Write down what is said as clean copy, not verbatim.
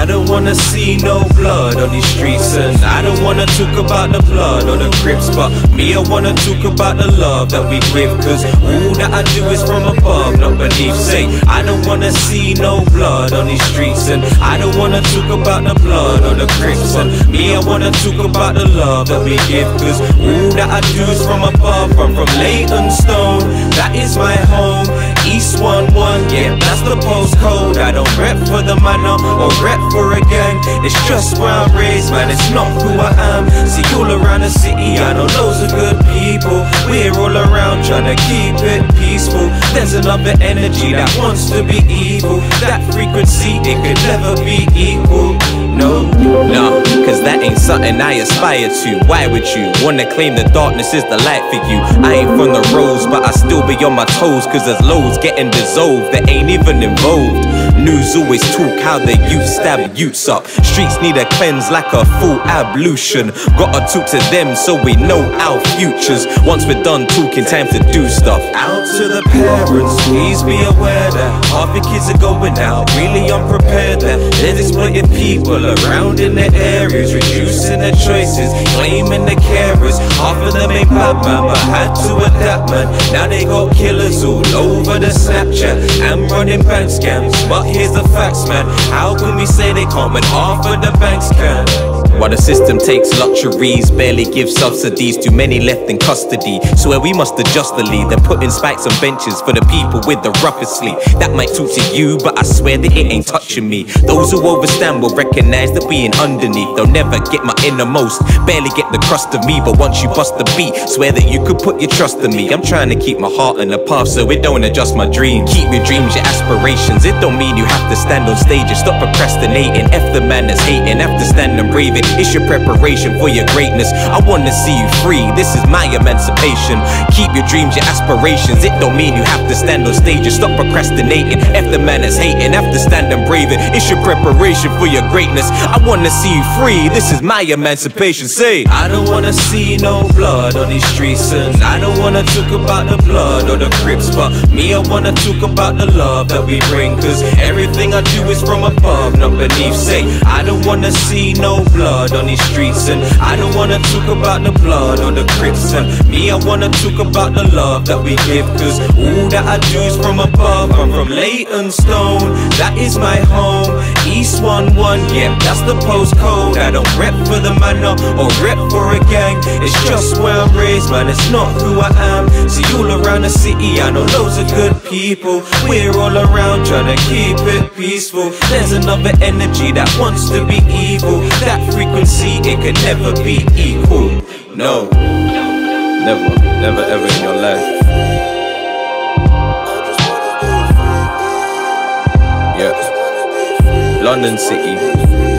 I don't wanna see no blood on these streets, and I don't wanna talk about the blood or the Crips, but me, I wanna talk about the love that we give, cause all that I do is from above, not beneath. Say, I don't wanna see no blood on these streets, and I don't wanna talk about the blood or the Crips, and me, I wanna talk about the love that we give, cause all that I do is from above. I'm from Leytonstone, that is my home. East 11, yeah, that's the postcode. I don't rep for the manor or rep for a gang. It's just where I'm raised, man, it's not who I am. See, all around the city, I know loads of good people. We're all around trying to keep it peaceful. There's another energy that wants to be evil. That frequency, it could never be equal. No, cause that ain't something I aspire to. Why would you wanna claim the darkness is the light for you? I ain't from the roads, but I still be on my toes, cause there's loads getting dissolved that ain't even involved. News always talk how the youth stab youths up. Streets need a cleanse like a full ablution. Gotta talk to them so we know our futures. Once we're done talking, time to do stuff. Out to the parents, please be aware that half the kids are going out really unprepared, that there's exploited people around in their areas, reducing their choices, claiming the carers. Half of them ain't bad, man, but had to adapt, man. Now they got killers all over the Snapchat and running bank scams. But here's the facts, man, how can we say they can't when half of the banks can? While the system takes luxuries, barely gives subsidies, too many left in custody. Swear we must adjust the lead. They're putting spikes on benches for the people with the roughest sleep. That might talk to you, but I swear that it ain't touching me. Those who overstand will recognize that we ain't underneath. They'll never get my innermost, barely get the crust of me. But once you bust the beat, swear that you could put your trust in me. I'm trying to keep my heart on the path so it don't adjust my dream. Keep your dreams, your aspirations, it don't mean you have to stand on stage and stop procrastinating. F the man that's hating, have to stand and brave it. It's your preparation for your greatness. I wanna see you free, this is my emancipation. Keep your dreams, your aspirations, it don't mean you have to stand on stage and stop procrastinating. F the man that's hating, have to stand and brave it. It's your preparation for your greatness. I wanna see you free, this is my emancipation. Say, I don't wanna see no blood on these streets, and I don't wanna talk about the blood or the Crips, but me, I wanna talk about the love that we bring, cause everything I do is from above, not beneath. Say, I don't wanna see no blood on these streets, and I don't wanna talk about the blood or the Crips, and me, I wanna talk about the love that we give, cause all that I do is from above. I'm from Leytonstone, that is my home. East 11, yeah, that's the postcode. I don't rep for the manor or rep for a gang. It's just where I'm raised, man, it's not who I am. See, all around the city, I know loads of good people. We're all around trying to keep it peaceful. There's another energy that wants to be evil. That frequency, it could never be equal. No, never, never ever in your life. Yeah, London City.